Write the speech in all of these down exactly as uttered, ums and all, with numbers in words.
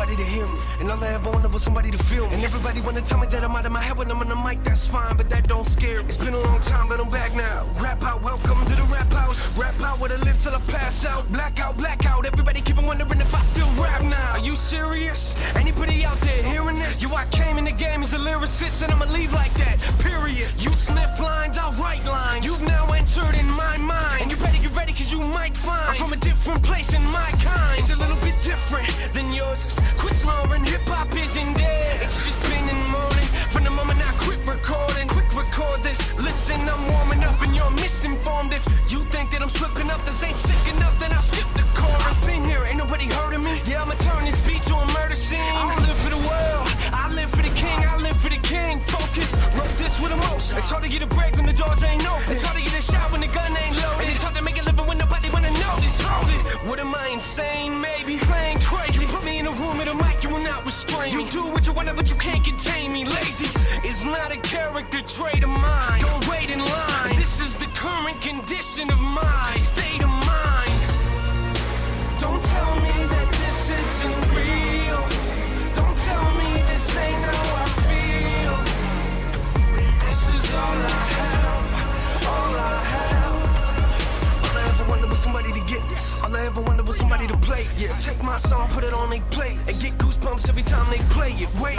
somebody to hear me, and all I ever wanted was somebody to feel me. And everybody wanna tell me that I'm out of my head when I'm on the mic, that's fine, but that don't scare me. It's been a long time, but I'm back now. Rap out, welcome to the rap house. Rap out, where I live till I pass out. Blackout, blackout, everybody keep on wondering if I still rap now. Are you serious? Anybody out there hearing this? You, I came in the game as a lyricist, and I'ma leave like that, period. You sniff lines, I'll write lines. You've now entered in my mind, and you better get ready, cause you might find I'm from a different place in my kind. It's a little bit different than yours. Quit slurring, hip-hop isn't there. It's just been in the morning from the moment I quit recording. Quick record this, listen, I'm warming up and you're misinformed. If you think that I'm slipping up, this ain't sick enough, then I'll skip the chorus. I've been here, ain't nobody hurting me. Yeah, I'ma turn this beat to a murder scene. I don't live for the world, I live for the king. I live for the king, focus, wrote this with emotion. It's hard to get a break when the doors ain't open. It's hard to get a shot when the gun ain't loaded. And it's hard to make a living when nobody wanna know this. Hold it, what am I, insane? Maybe playing crazy. You put me in a room with a mic, you will not restrain me. You do what you want, but you can't contain me. Lazy is not a character trait of mine. Don't wait in line, this is the current condition of my state of mind. Don't tell me that this isn't real. Don't tell me this ain't how I feel. This is all I have, all I have. All I ever wanted was somebody to get this. All I ever wanted was somebody to play. Yeah, take my song, put it on a plate, and get goosebumps every time they play it. Wait,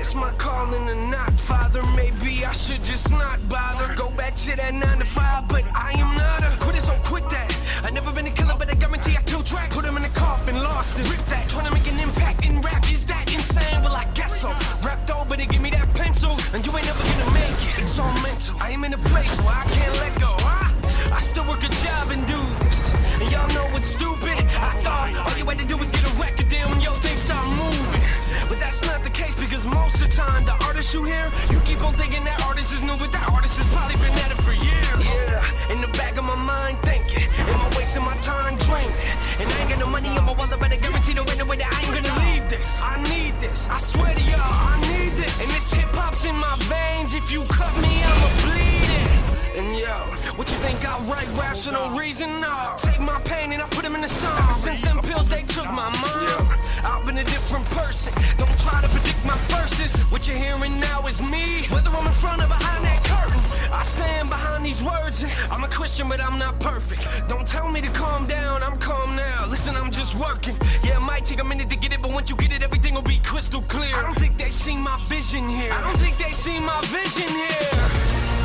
it's my calling or not, Father. Maybe I should just not bother. Go back to that nine to five, but I am not a quitter, so quit that. I never been a killer, but I guarantee I kill tracks. Put him in a coffin, lost it. Rip that, trying to make an impact in rap. Is that insane? Well, I guess so. Rapped over to give me that pencil, and you ain't never gonna make it. It's all mental. I am in a place where I can't let go. I, I still work a job and do this, and y'all know it's stupid. I thought all you had to do was get a record deal when your things start moving. But that's not the case, because most of the time, the artist you hear, you keep on thinking that artist is new, but that artist has probably been at it for years. Yeah, in the back of my mind thinking, am I wasting my time dreaming? And I ain't got no money on my wallet, but I guarantee there ain't no way that I ain't gonna leave this. I need this, I swear to y'all, I need this. And this hip-hop's in my veins, if you cut me, I'ma bleed it. And yo, what you think I write raps for no reason? No, take my pain and I put them in a song. Since them pills, they took my mind, I've been a different person. Don't try to predict my verses. What you're hearing now is me, whether I'm in front or behind that curtain. I stand behind these words. I'm a Christian, but I'm not perfect. Don't tell me to calm down, I'm calm now. Listen, I'm just working. Yeah, it might take a minute to get it, but once you get it, everything will be crystal clear. I don't think they see my vision here. I don't think they see my vision here.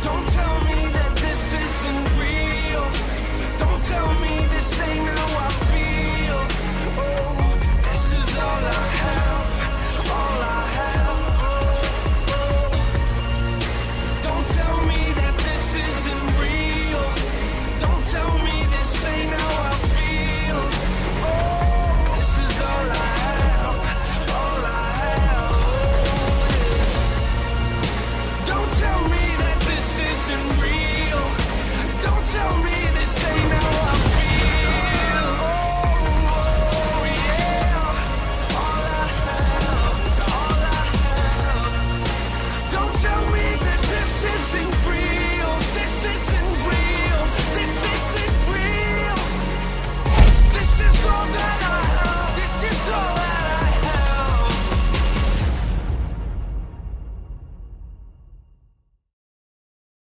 Don't tell me that this isn't real. Don't tell me this ain't how I feel.